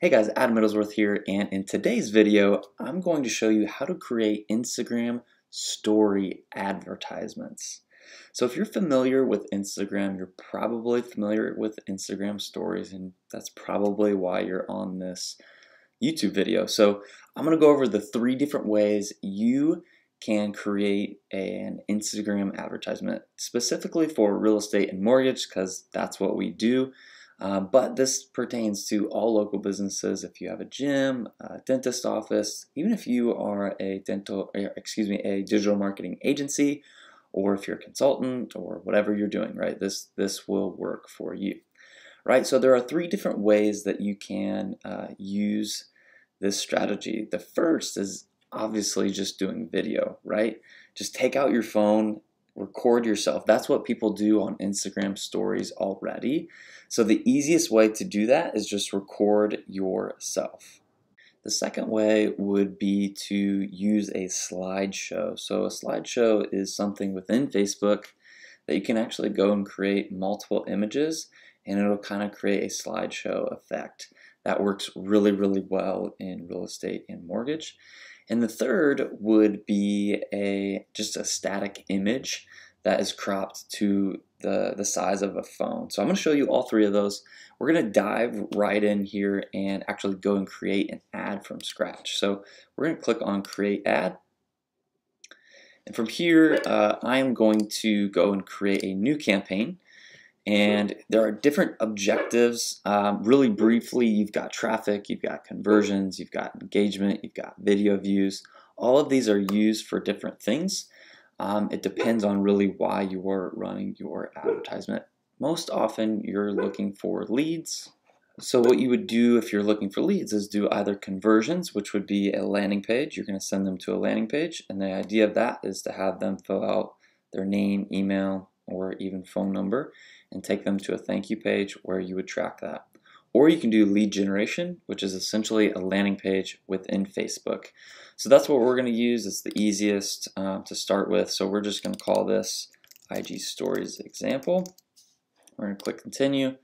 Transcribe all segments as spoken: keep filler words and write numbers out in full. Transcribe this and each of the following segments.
Hey guys, Adam Middlesworth here, and in today's video, I'm going to show you how to create Instagram story advertisements. So if you're familiar with Instagram, you're probably familiar with Instagram stories, and that's probably why you're on this YouTube video. So I'm going to go over the three different ways you can create an Instagram advertisement, specifically for real estate and mortgage, because that's what we do. Uh, but this pertains to all local businesses. If you have a gym, a dentist office, even if you are a dental, or excuse me, a digital marketing agency, or if you're a consultant or whatever you're doing, right? This this will work for you, right? So there are three different ways that you can uh, use this strategy. The first is obviously just doing video, right? Just take out your phone. Record yourself. That's what people do on Instagram stories already. So the easiest way to do that is just record yourself. The second way would be to use a slideshow. So a slideshow is something within Facebook that you can actually go and create multiple images, and it'll kind of create a slideshow effect. That works really, really well in real estate and mortgage. And the third would be a just a static image that is cropped to the, the size of a phone. So I'm going to show you all three of those. We're going to dive right in here and actually go and create an ad from scratch. So we're going to click on Create Ad. And from here, uh, I am going to go and create a new campaign. And there are different objectives. Um, really briefly, you've got traffic, you've got conversions, you've got engagement, you've got video views. All of these are used for different things. Um, it depends on really why you are running your advertisement. Most often, you're looking for leads. So what you would do if you're looking for leads is do either conversions, which would be a landing page. You're going to send them to a landing page. And the idea of that is to have them fill out their name, email, or even phone number, and take them to a thank you page where you would track that. Or you can do lead generation, which is essentially a landing page within Facebook. So that's what we're going to use. It's the easiest uh, to start with. So we're just going to call this I G Stories example. We're going to click continue.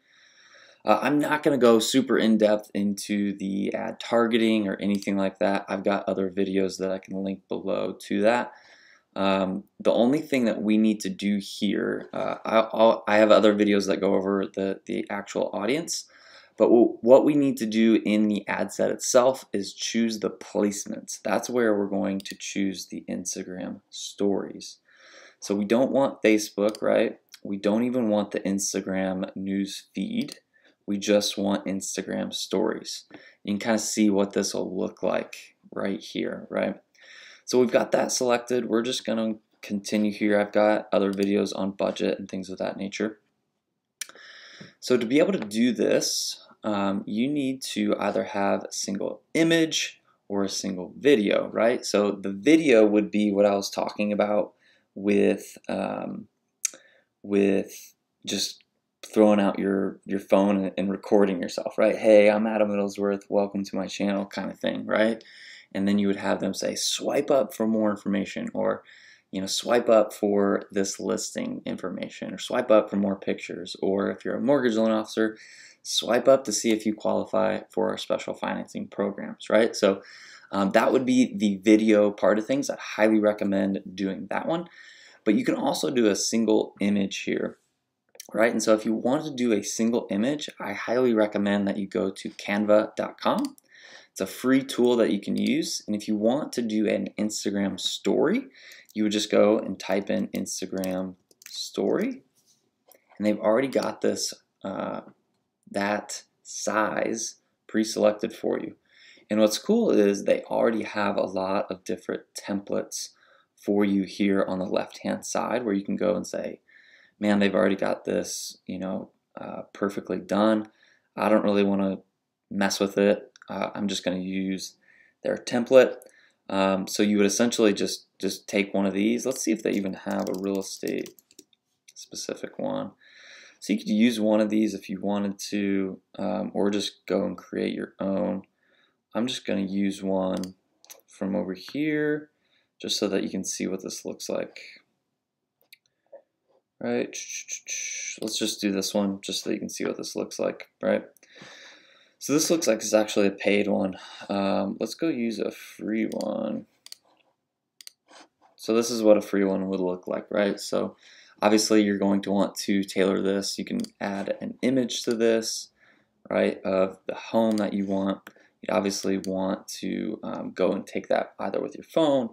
Uh, I'm not going to go super in-depth into the ad targeting or anything like that. I've got other videos that I can link below to that. Um, the only thing that we need to do here, uh, I, I'll, I have other videos that go over the, the actual audience, but we'll, what we need to do in the ad set itself is choose the placements. That's where we're going to choose the Instagram stories. So we don't want Facebook, right? We don't even want the Instagram news feed. We just want Instagram stories. You can kind of see what this will look like right here, right? So we've got that selected. We're just going to continue here. I've got other videos on budget and things of that nature. So to be able to do this, um, you need to either have a single image or a single video, right? So the video would be what I was talking about with um, with just throwing out your, your phone and, and recording yourself, right? Hey, I'm Adam Middlesworth. Welcome to my channel kind of thing, right? And then you would have them say, swipe up for more information, or, you know, swipe up for this listing information, or swipe up for more pictures, or if you're a mortgage loan officer, swipe up to see if you qualify for our special financing programs, right? So um, that would be the video part of things. I highly recommend doing that one. But you can also do a single image here, right? And so if you want to do a single image, I highly recommend that you go to canva dot com. It's a free tool that you can use, and if you want to do an Instagram story, you would just go and type in Instagram story, and they've already got this uh, that size pre-selected for you. And what's cool is they already have a lot of different templates for you here on the left-hand side, where you can go and say, "Man, they've already got this, you know, uh, perfectly done. I don't really want to mess with it." Uh, I'm just going to use their template. Um, so you would essentially just, just take one of these. Let's see if they even have a real estate specific one. So you could use one of these if you wanted to, um, or just go and create your own. I'm just going to use one from over here just so that you can see what this looks like. Right. Let's just do this one just so that you can see what this looks like. Right. So this looks like it's actually a paid one. Um, let's go use a free one. So this is what a free one would look like, right? So obviously you're going to want to tailor this. You can add an image to this, right, of the home that you want. You obviously want to um, go and take that either with your phone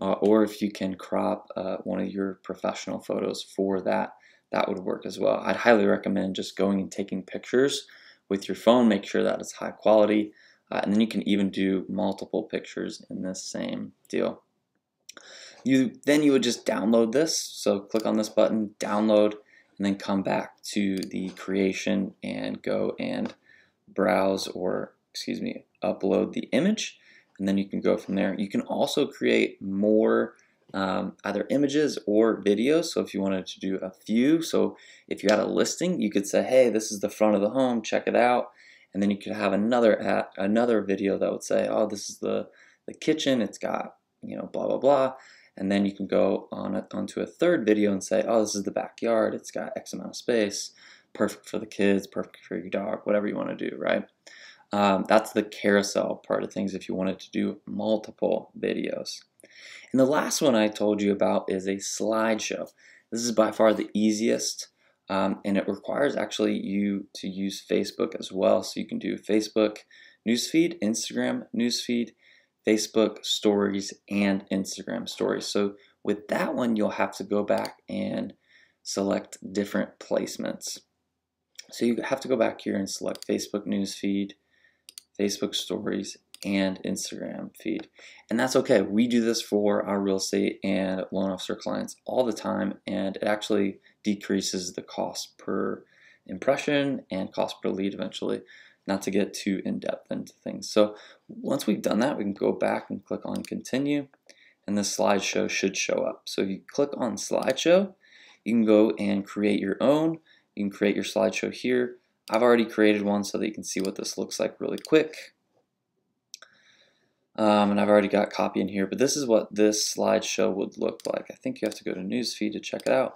uh, or if you can crop uh, one of your professional photos for that, that would work as well. I'd highly recommend just going and taking pictures with your phone. Make sure that it's high quality, uh, and then you can even do multiple pictures in this same deal. You then you would just download this, so click on this button, download, and then come back to the creation and go and browse or excuse me upload the image, and then you can go from there. You can also create more um, either images or videos, so if you wanted to do a few, so if you had a listing, you could say, hey, this is the front of the home, check it out, and then you could have another ad, another video that would say, oh, this is the the kitchen, it's got, you know, blah blah blah. And then you can go on a, onto a third video and say, oh, this is the backyard, it's got X amount of space, perfect for the kids, perfect for your dog, whatever you want to do, right? Um, that's the carousel part of things if you wanted to do multiple videos. And the last one I told you about is a slideshow. This is by far the easiest, um, and it requires actually you to use Facebook as well. So you can do Facebook newsfeed, Instagram newsfeed, Facebook stories, and Instagram stories. So with that one, you'll have to go back and select different placements. So you have to go back here and select Facebook newsfeed, Facebook stories, and Instagram feed. And that's okay. We do this for our real estate and loan officer clients all the time, and it actually decreases the cost per impression and cost per lead eventually. Not to get too in-depth into things. So once we've done that, we can go back and click on continue, and the slideshow should show up. So if you click on slideshow, you can go and create your own. You can create your slideshow here. I've already created one so that you can see what this looks like really quick. Um, and I've already got copy in here, but this is what this slideshow would look like. I think you have to go to newsfeed to check it out.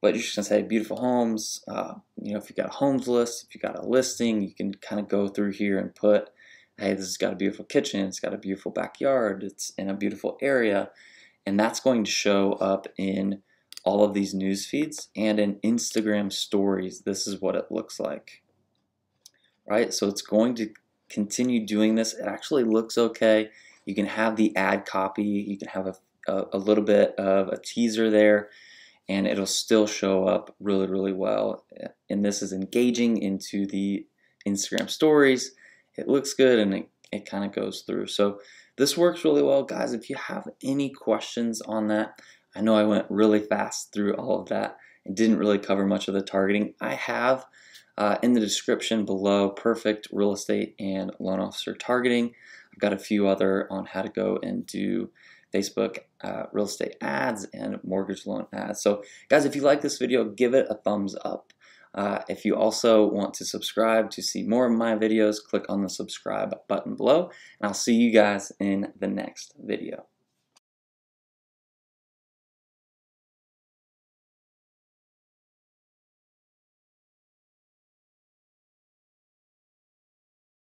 But you're just gonna say beautiful homes. Uh, you know, if you got a homes list, if you got a listing, you can kind of go through here and put, hey, this has got a beautiful kitchen, it's got a beautiful backyard, it's in a beautiful area, and that's going to show up in all of these news feeds and in Instagram stories. This is what it looks like, right? So it's going to continue doing this. It actually looks okay. You can have the ad copy. You can have a a, a little bit of a teaser there, and it'll still show up really, really well. And this is engaging into the Instagram stories. It looks good, and it, it kind of goes through. So this works really well. Guys, if you have any questions on that, I know I went really fast through all of that and didn't really cover much of the targeting. I have uh, in the description below, perfect real estate and loan officer targeting. I've got a few other on how to go and do Facebook uh, real estate ads and mortgage loan ads. So guys, if you like this video, give it a thumbs up. Uh, if you also want to subscribe to see more of my videos, click on the subscribe button below, and I'll see you guys in the next video.